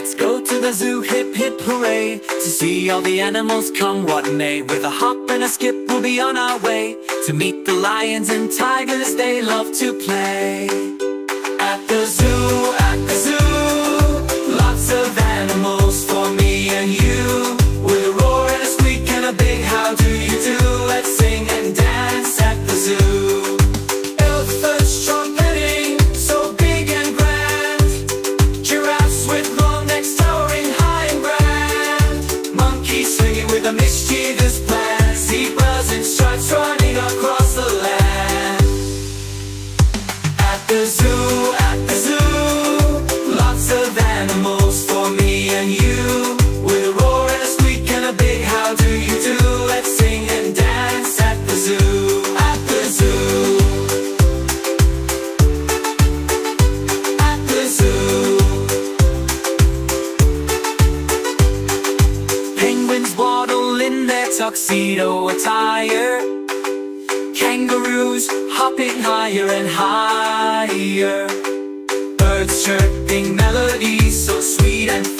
Let's go to the zoo, hip hip hooray, to see all the animals come matinee. With a hop and a skip we'll be on our way, to meet the lions and tigers, they love to play. At the zoo, at the zoo, lots of animals for me and you. With a roar and a squeak and a big how do you do, let's sing and dance at the zoo. Elephants trumpeting, so big and grand, giraffes with long necks towering high and grand, monkeys swinging with a mischievous plan, zebras and stripes running across the land. At the zoo, at the zoo, lots of animals for me and you. With a roar and a squeak and a big how do you do, let's sing and dance at the zoo, at the zoo. Tuxedo attire, kangaroos hopping higher and higher, birds chirping melodies so sweet and